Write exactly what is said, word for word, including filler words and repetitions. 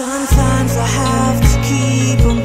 Sometimes I have to keep on